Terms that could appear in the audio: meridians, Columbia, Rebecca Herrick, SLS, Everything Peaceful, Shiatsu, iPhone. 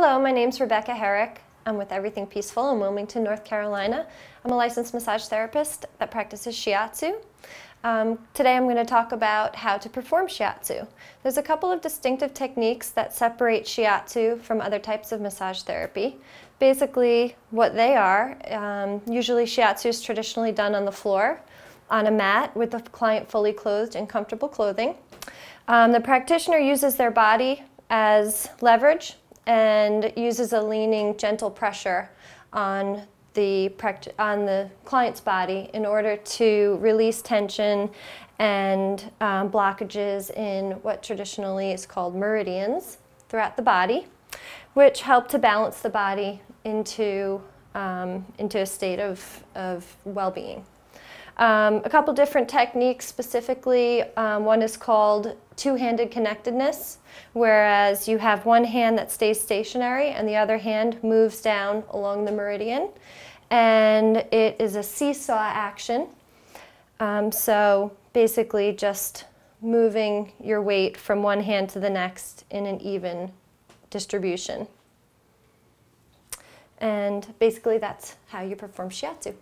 Hello, my name's Rebecca Herrick. I'm with Everything Peaceful in Wilmington, North Carolina. I'm a licensed massage therapist that practices Shiatsu. Today I'm going to talk about how to perform Shiatsu. There's a couple of distinctive techniques that separate Shiatsu from other types of massage therapy. Basically what they are, usually Shiatsu is traditionally done on the floor, on a mat with the client fully clothed in comfortable clothing. The practitioner uses their body as leverage and uses a leaning, gentle pressure on the client's body in order to release tension and blockages in what traditionally is called meridians throughout the body, which help to balance the body into a state of well-being. A couple different techniques specifically, one is called two-handed connectedness, whereas you have one hand that stays stationary and the other hand moves down along the meridian, and it is a seesaw action, so basically just moving your weight from one hand to the next in an even distribution. And basically that's how you perform Shiatsu.